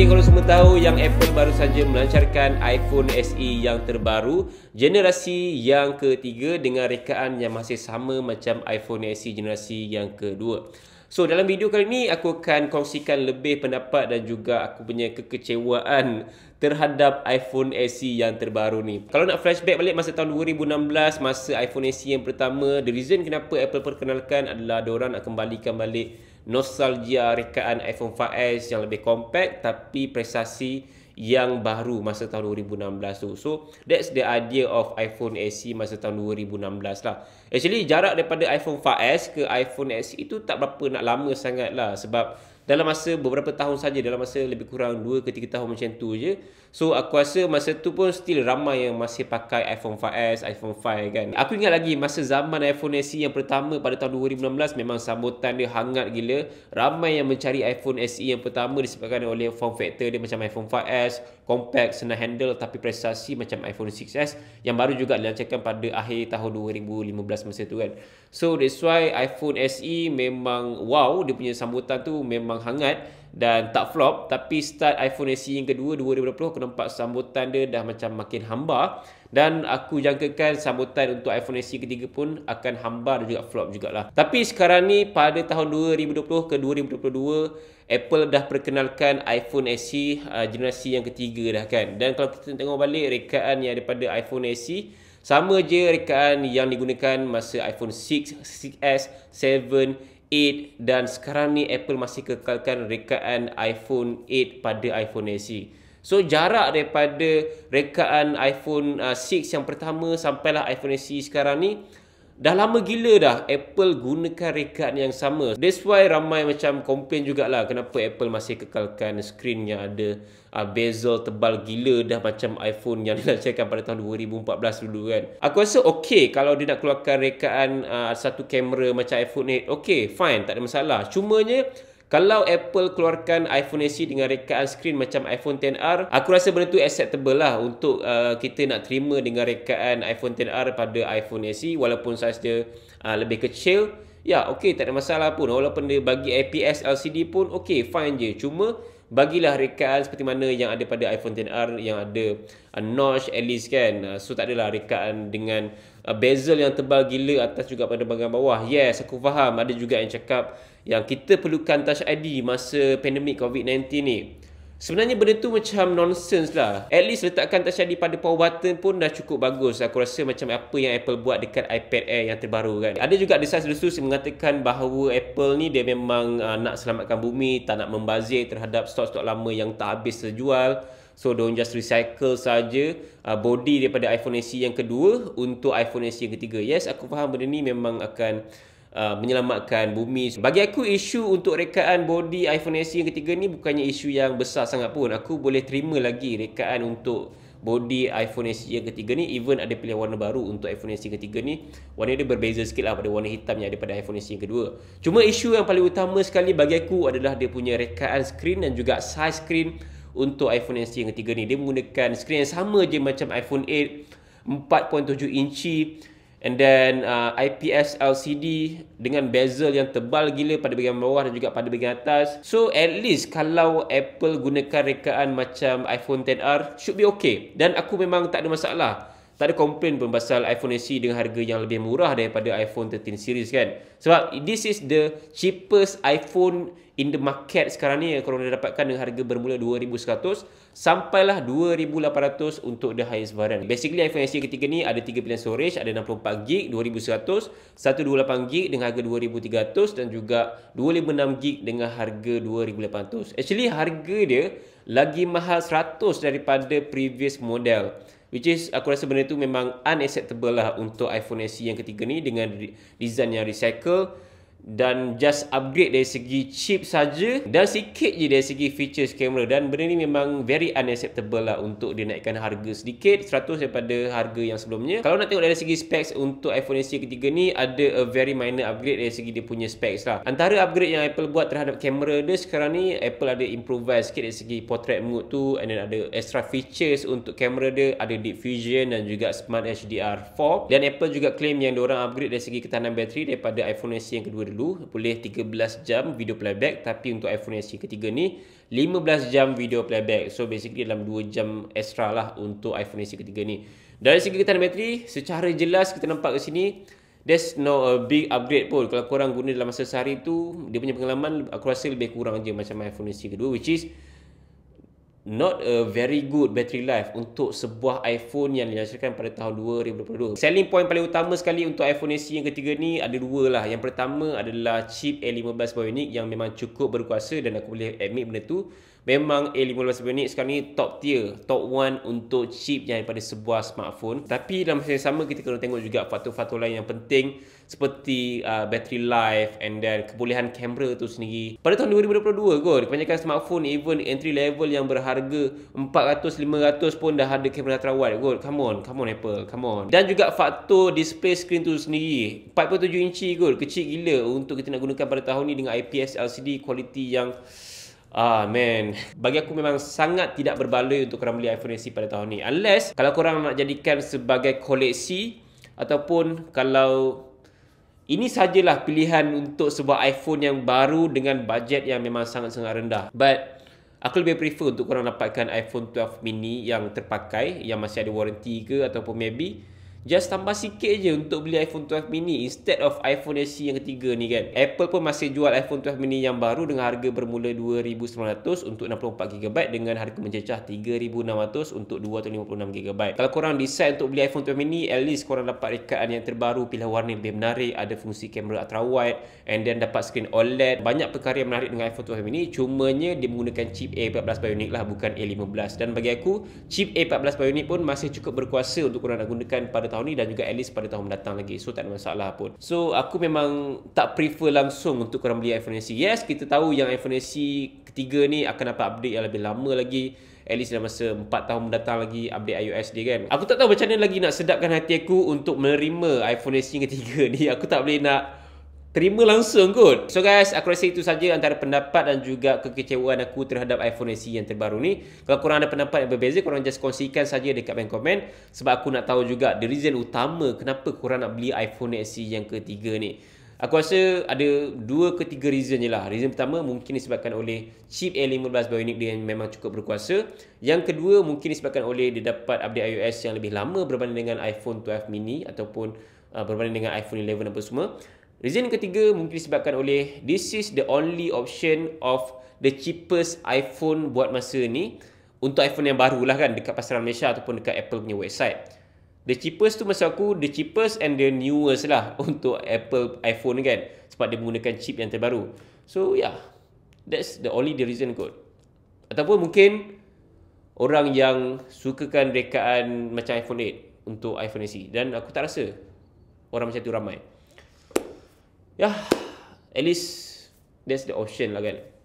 Jadi kalau semua tahu yang Apple baru saja melancarkan iPhone SE yang terbaru generasi yang ketiga dengan rekaan yang masih sama macam iPhone SE generasi yang kedua. So dalam video kali ni aku akan kongsikan lebih pendapat dan juga aku punya kekecewaan terhadap iPhone SE yang terbaru ni. Kalau nak flashback balik masa tahun 2016 masa iPhone SE yang pertama, the reason kenapa Apple perkenalkan adalah diorang nak kembalikan balik nostalgia rekaan iPhone 5S yang lebih compact tapi prestasi yang baru masa tahun 2016 tu. So that's the idea of iPhone SE masa tahun 2016 lah. Actually jarak daripada iPhone 5S ke iPhone SE itu tak berapa nak lama sangat lah, sebab dalam masa beberapa tahun saja, dalam masa lebih kurang 2 ke 3 tahun macam tu je. So aku rasa masa tu pun still ramai yang masih pakai iPhone 5S, iPhone 5 kan. Aku ingat lagi masa zaman iPhone SE yang pertama pada tahun 2016 memang sambutan dia hangat gila. Ramai yang mencari iPhone SE yang pertama disebabkan oleh form factor dia macam iPhone 5S, compact, senang handle tapi prestasi macam iPhone 6s yang baru juga dilancarkan pada akhir tahun 2015 masa tu kan. So that's why iPhone SE memang wow, dia punya sambutan tu memang hangat dan tak flop. Tapi start iPhone SE yang kedua 2020 aku nampak sambutan dia dah macam makin hambar, dan aku jangkakan sambutan untuk iPhone SE ketiga pun akan hambar dan juga flop jugalah. Tapi sekarang ni pada tahun 2020 ke 2022 Apple dah perkenalkan iPhone SE generasi yang ketiga dah kan. Dan kalau kita tengok balik rekaan yang daripada iPhone SE sama je rekaan yang digunakan masa iPhone 6, 6s, 7 8 dan sekarang ni Apple masih kekalkan rekaan iPhone 8 pada iPhone SE. So jarak daripada rekaan iPhone 6 yang pertama sampailah iPhone SE sekarang ni dah lama gila dah Apple gunakan rekaan yang sama. That's why ramai macam komplain jugalah kenapa Apple masih kekalkan skrin yang ada bezel tebal gila dah macam iPhone yang dilancarkan pada tahun 2014 dulu kan. Aku rasa okey kalau dia nak keluarkan rekaan satu kamera macam iPhone 8, okey fine, tak ada masalah. Cumanya kalau Apple keluarkan iPhone SE dengan rekaan skrin macam iPhone XR, aku rasa benda tu acceptable lah untuk kita nak terima dengan rekaan iPhone XR pada iPhone SE walaupun saiz dia lebih kecil. Ya, okey, tak ada masalah pun. Walaupun dia bagi IPS LCD pun okey, fine je. Cuma bagilah rekaan seperti mana yang ada pada iPhone XR yang ada notch at least kan. So tak adalah rekaan dengan bezel yang tebal gila atas juga pada bahagian bawah. Yes, aku faham ada juga yang cakap yang kita perlukan Touch ID masa pandemik COVID-19 ni. Sebenarnya benda tu macam nonsense lah. At least letakkan Touch ID pada power button pun dah cukup bagus. Aku rasa macam apa yang Apple buat dekat iPad Air yang terbaru kan. Ada juga desas-desus yang mengatakan bahawa Apple ni dia memang nak selamatkan bumi, tak nak membazir terhadap stok-stok lama yang tak habis terjual. So don't just recycle saja body daripada iPhone SE yang kedua untuk iPhone SE yang ketiga. Yes, aku faham benda ni memang akan menyelamatkan bumi. Bagi aku isu untuk rekaan body iPhone SE yang ketiga ni bukannya isu yang besar sangat pun. Aku boleh terima lagi rekaan untuk body iPhone SE yang ketiga ni. Even ada pilihan warna baru untuk iPhone SE yang ketiga ni, warna dia berbeza sikit lah pada warna hitam yang ada pada iPhone SE yang kedua. Cuma isu yang paling utama sekali bagi aku adalah dia punya rekaan skrin dan juga size skrin untuk iPhone SE yang ketiga ni. Dia menggunakan skrin yang sama je macam iPhone 8, 4.7 inci. And then IPS LCD dengan bezel yang tebal gila pada bahagian bawah dan juga pada bahagian atas. So at least kalau Apple gunakan rekaan macam iPhone XR should be okay. Dan aku memang tak ada masalah, tak ada komplain pun pasal iPhone SE dengan harga yang lebih murah daripada iPhone 13 series kan. Sebab this is the cheapest iPhone in the market sekarang ni yang korang boleh dapatkan dengan harga bermula RM2,100 sampailah RM2,800 untuk the highest variant. Basically iPhone SE ketiga ni ada 3 pilihan storage, ada 64GB RM2,100, 128GB dengan harga RM2,300 dan juga 256GB dengan harga RM2,800. Actually harga dia lagi mahal RM100 daripada previous model, which is aku rasa benda tu memang unacceptable lah untuk iPhone SE yang ketiga ni dengan design yang recycle dan just upgrade dari segi chip saja dan sikit je dari segi features kamera. Dan benda ni memang very unacceptable lah untuk dinaikkan harga sedikit, 100 daripada harga yang sebelumnya. Kalau nak tengok dari segi specs untuk iPhone SE ketiga ni, ada a very minor upgrade dari segi dia punya specs lah. Antara upgrade yang Apple buat terhadap kamera dia sekarang ni, Apple ada improvise sikit dari segi portrait mode tu, and then ada extra features untuk kamera dia, ada Deep Fusion dan juga Smart HDR 4. Dan Apple juga claim yang diorang upgrade dari segi ketahanan bateri daripada iPhone SE yang kedua dulu, boleh 13 jam video playback, tapi untuk iPhone SE ketiga ni 15 jam video playback. So basically dalam 2 jam extra lah untuk iPhone SE ketiga ni. Dari segi ketahanan bateri, secara jelas kita nampak kat sini there's no big upgrade pun. Kalau korang guna dalam masa sehari tu, dia punya pengalaman aku rasa lebih kurang je macam iPhone SE kedua, which is not a very good battery life untuk sebuah iPhone yang diluncurkan pada tahun 2022. Selling point paling utama sekali untuk iPhone SE yang ketiga ni ada dua lah. Yang pertama adalah chip A15 Bionic yang memang cukup berkuasa, dan aku boleh admit benda tu. Memang A15 Bionic sekarang ni top tier, top 1 untuk chip yang daripada sebuah smartphone. Tapi dalam masa yang sama kita kena tengok juga faktor-faktor lain yang penting seperti battery life and then kebolehan kamera tu sendiri. Pada tahun 2022 kot, kebanyakan smartphone even entry level yang berharga harga 400-500 pun dah ada kamera terawat kot. Come on Apple, come on. Dan juga faktor display screen tu sendiri, 47 inci kot, kecil gila untuk kita nak gunakan pada tahun ni dengan IPS LCD kualiti yang man, bagi aku memang sangat tidak berbaloi untuk korang beli iPhone SE pada tahun ni, unless kalau korang nak jadikan sebagai koleksi, ataupun kalau ini sajalah pilihan untuk sebuah iPhone yang baru dengan bajet yang memang sangat-sangat rendah. But aku lebih prefer untuk korang dapatkan iPhone 12 mini yang terpakai, yang masih ada warranty ke, ataupun maybe just tambah sikit je untuk beli iPhone 12 mini instead of iPhone SE yang ketiga ni kan. Apple pun masih jual iPhone 12 mini yang baru dengan harga bermula $2,900 untuk 64GB dengan harga mencecah $3,600 untuk 256GB. Kalau korang decide untuk beli iPhone 12 mini, at least korang dapat rekaan yang terbaru, pilihan warna lebih menarik, ada fungsi kamera ultrawide and then dapat screen OLED. Banyak perkara yang menarik dengan iPhone 12 mini, cumanya dia menggunakan chip A14 Bionic lah, bukan A15. Dan bagi aku, chip A14 Bionic pun masih cukup berkuasa untuk korang nak gunakan pada tahun ni dan juga at least pada tahun mendatang lagi. So tak ada masalah pun. So aku memang tak prefer langsung untuk korang beli iPhone SE. Yes, kita tahu yang iPhone SE ketiga ni akan dapat update yang lebih lama lagi, at least dalam masa 4 tahun mendatang lagi update iOS dia kan. Aku tak tahu macam mana lagi nak sedapkan hati aku untuk menerima iPhone SE yang ketiga ni. Aku tak boleh nak terima langsung kot. So guys, aku rasa itu saja antara pendapat dan juga kekecewaan aku terhadap iPhone SE yang terbaru ni. Kalau korang ada pendapat yang berbeza, korang just kongsikan saja dekat bawah komen, sebab aku nak tahu juga the reason utama kenapa korang nak beli iPhone SE yang ketiga ni. Aku rasa ada 2 ke 3 reason je lah. Reason pertama mungkin disebabkan oleh chip A15 Bionic dia yang memang cukup berkuasa. Yang kedua mungkin disebabkan oleh dia dapat update iOS yang lebih lama berbanding dengan iPhone 12 mini ataupun berbanding dengan iPhone 11 apa semua. Reason ketiga mungkin disebabkan oleh this is the only option of the cheapest iPhone buat masa ni untuk iPhone yang baru lah kan, dekat pasaran Malaysia ataupun dekat Apple punya website. The cheapest tu maksud aku the cheapest and the newest lah untuk Apple iPhone kan, sebab dia menggunakan chip yang terbaru. So yeah, that's the only the reason kot. Ataupun mungkin orang yang sukakan rekaan macam iPhone 8 untuk iPhone SE, dan aku tak rasa orang macam tu ramai. Ya, at least that's the option lah kan.